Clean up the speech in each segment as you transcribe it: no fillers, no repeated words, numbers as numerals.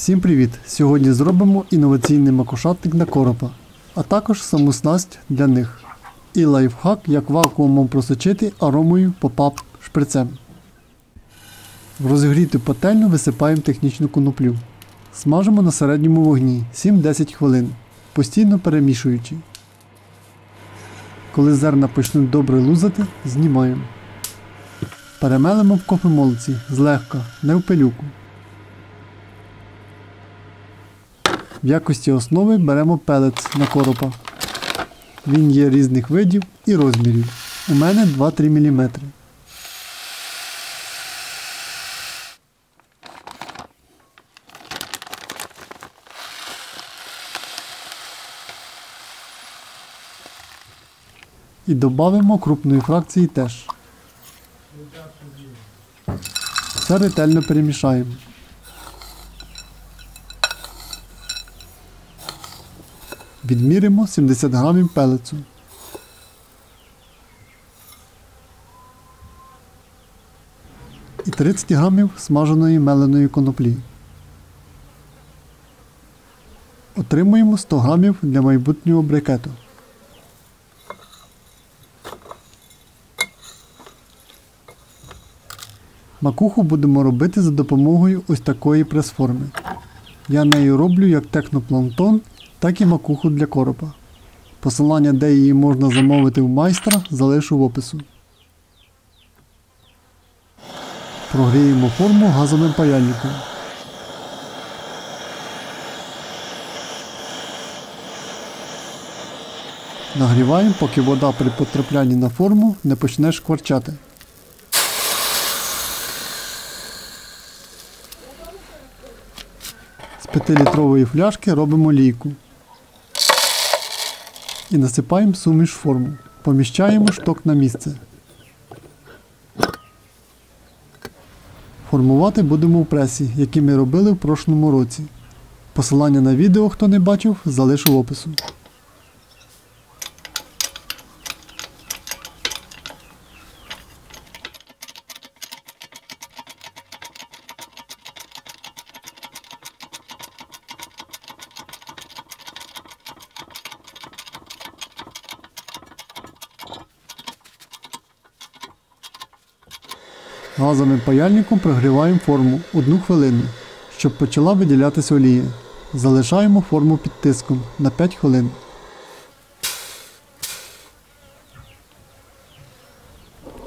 Всім привіт! Сьогодні зробимо інноваційний макушатник на коропа, а також саму снасть для них. І лайфхак, як вакуумом просочити аромою попап шприцем. В розігріту пательню висипаємо технічну коноплю. Смажимо на середньому вогні 7-10 хвилин, постійно перемішуючи. Коли зерна почнуть добре лузати, знімаємо. Перемелимо в кофемолці злегка, не в пилюку. В якості основи беремо пелетс на коропа. Він є різних видів і розмірів. У мене 2-3 мм. І додамо крупної фракції теж. Все ретельно перемішаємо. Відміримо 70 грамів пелецу. І 30 грамів смаженої меленої коноплі. Отримуємо 100 грамів для майбутнього брикету. Макуху будемо робити за допомогою ось такої прес-форми. Я нею роблю як технопланктон, так і макуху для коропа. Посилання, де її можна замовити в майстра, залишу в опису. Прогріємо форму газовим паяльником. Нагріваємо, поки вода при потраплянні на форму не почне шкварчати. З 5-літрової фляшки робимо лійку. І насипаємо суміш в форму. Поміщаємо шток на місце. Формувати будемо в пресі, який ми робили в прошлому році. Посилання на відео, хто не бачив, залишу в опису. Газовим паяльником прогріваємо форму 1 хвилину, щоб почала виділятися олія. Залишаємо форму під тиском на 5 хвилин.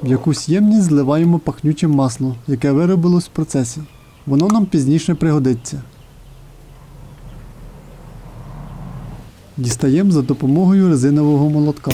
В якусь ємність зливаємо пахнюче масло, яке виробилось в процесі. Воно нам пізніше пригодиться. Дістаємо за допомогою резинового молотка.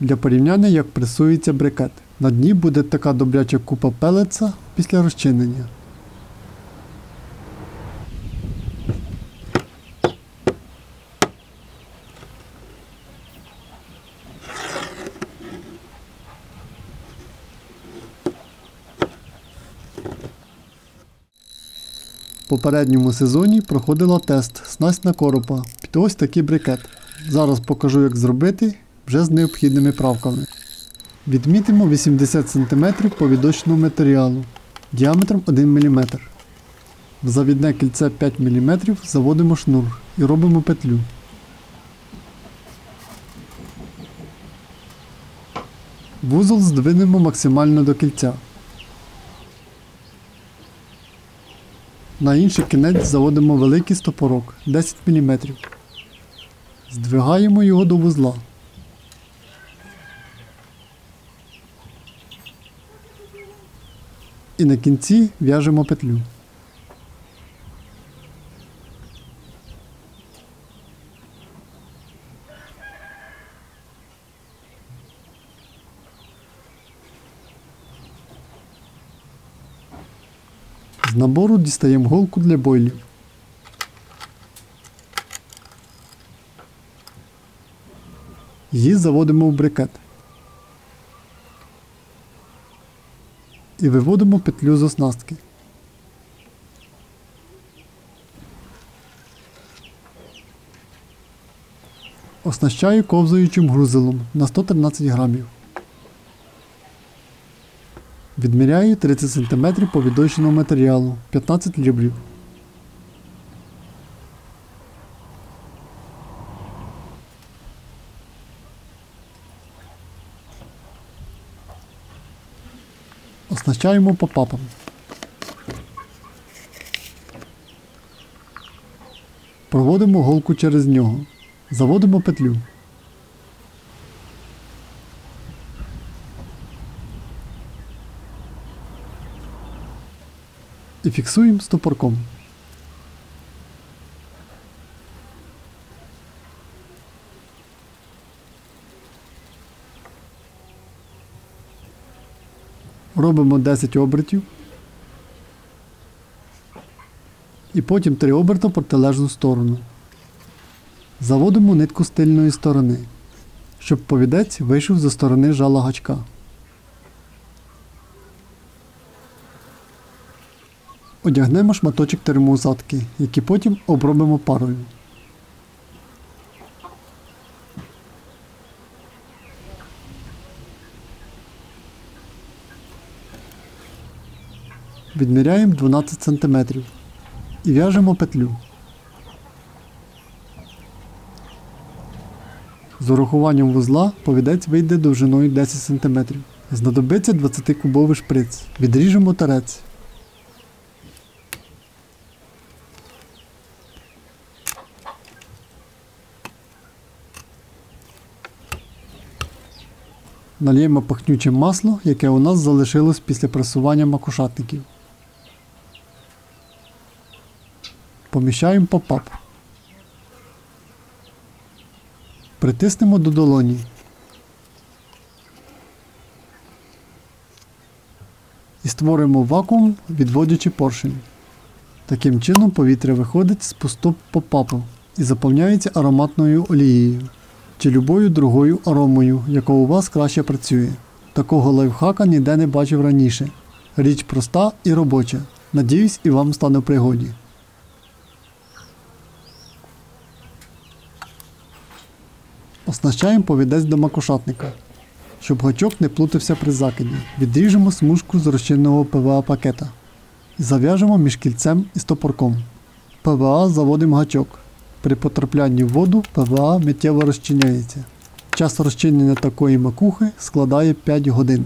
Для порівняння, як пресується брикет. На дні буде така добряча купа пелетса після розчинення. В попередньому сезоні проходила тест снасть на коропа під ось такий брикет. Зараз покажу, як зробити вже з необхідними правками. Відмітимо 80 см повідочного матеріалу діаметром 1 мм. В завідне кільце 5 мм заводимо шнур і робимо петлю. Вузол здвинемо максимально до кільця. На інший кінець заводимо великий стопорок 10 мм. Здвигаємо його до вузла. І на кінці в'яжемо петлю. набору дістаємо голку для бойлів. Її заводимо в брикет. І виводимо петлю з оснастки. Оснащаю ковзаючим грузилом на 113 грамів. Відміряю 30 см по віддоченому матеріалу, 15 ребрів. Оснащаємо попапом. Проводимо голку через нього. Заводимо петлю. І фіксуємо стопорком. Робимо 10 обертів. І потім 3 оберта в протилежну сторону. Заводимо нитку з тильної сторони, щоб повідець вийшов зі сторони жала гачка. Одягнемо шматочок термоусадки, який потім обробимо парою. Відміряємо 12 см і в'яжемо петлю. З урахуванням вузла повідець вийде довжиною 10 см. Знадобиться 20-кубовий шприц. Відріжемо торець. Нальємо пахнюче масло, яке у нас залишилось після пресування макушатників. Поміщаємо попап. Притиснемо до долоні. І створимо вакуум, відводячи поршень. Таким чином повітря виходить з пустого попапу і заповняється ароматною олією чи любою другою аромою, яка у вас краще працює. Такого лайфхака ніде не бачив раніше. Річ проста і робоча. Надіюсь, і вам стане в пригоді. Оснащаємо повідець до макушатника, щоб гачок не плутався при закиді. Відріжемо смужку з розчинного ПВА пакета і зав'яжемо між кільцем і стопорком. ПВА заводимо гачок. При потраплянні в воду ПВА миттєво розчиняється. Час розчинення такої макухи складає 5 годин.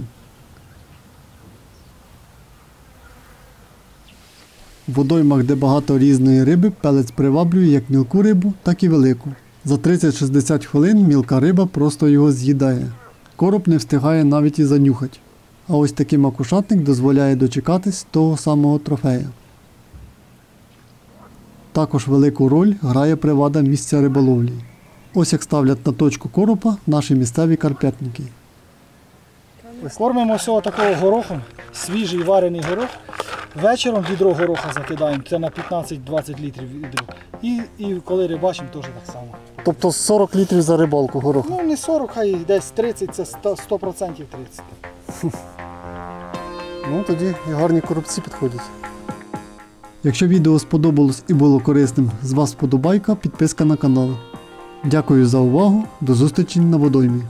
В водоймах, де багато різної риби, пелець приваблює як мілку рибу, так і велику. За 30-60 хвилин мілка риба просто його з'їдає. Короб не встигає навіть і занюхати. А ось такий макушатник дозволяє дочекатись того самого трофея. Також велику роль грає привада місця риболовлі. Ось як ставлять на точку коропа наші місцеві карп'ятники. Кормимо всього такого горохом, свіжий варений горох. Вечором відро гороха закидаємо, це на 15-20 літрів відро. І коли рибачимо, теж так само. Тобто 40 літрів за рибалку гороху? Ну не 40, хай десь 30, це 100% 30. Ну тоді і гарні коробці підходять. Якщо відео сподобалось і було корисним, з вас вподобайка, підписка на канал. Дякую за увагу, до зустрічі на водоймі.